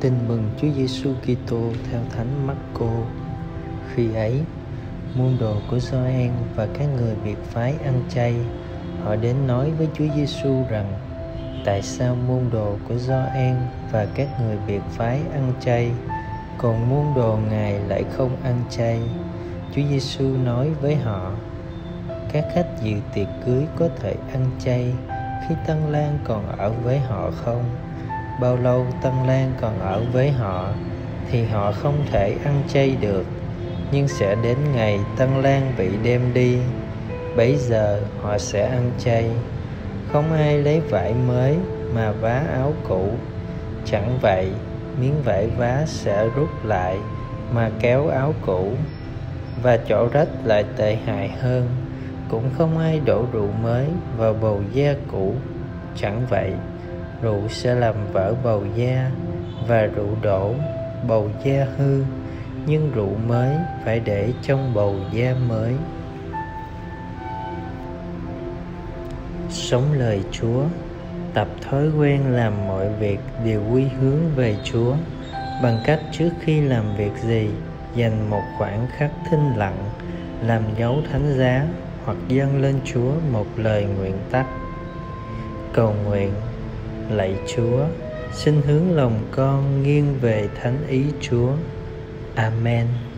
Tin mừng Chúa Giêsu Kitô theo Thánh Mác-cô. Khi ấy, môn đồ của Gioan và các người biệt phái ăn chay, họ đến nói với Chúa Giêsu rằng: Tại sao môn đồ của Gioan và các người biệt phái ăn chay, còn môn đồ Ngài lại không ăn chay? Chúa Giêsu nói với họ: Các khách dự tiệc cưới có thể ăn chay khi tân lang còn ở với họ không? Bao lâu tân lang còn ở với họ thì họ không thể ăn chay được, nhưng sẽ đến ngày tân lang bị đem đi, bấy giờ họ sẽ ăn chay. Không ai lấy vải mới mà vá áo cũ, chẳng vậy miếng vải vá sẽ rút lại mà kéo áo cũ, và chỗ rách lại tệ hại hơn. Cũng không ai đổ rượu mới vào bầu da cũ, chẳng vậy rượu sẽ làm vỡ bầu da, và rượu đổ, bầu da hư, nhưng rượu mới phải để trong bầu da mới. Sống lời Chúa, tập thói quen làm mọi việc đều quy hướng về Chúa, bằng cách trước khi làm việc gì, dành một khoảng khắc thinh lặng, làm dấu thánh giá hoặc dâng lên Chúa một lời nguyện tắt. Cầu nguyện: Lạy Chúa, xin hướng lòng con nghiêng về thánh ý Chúa. Amen.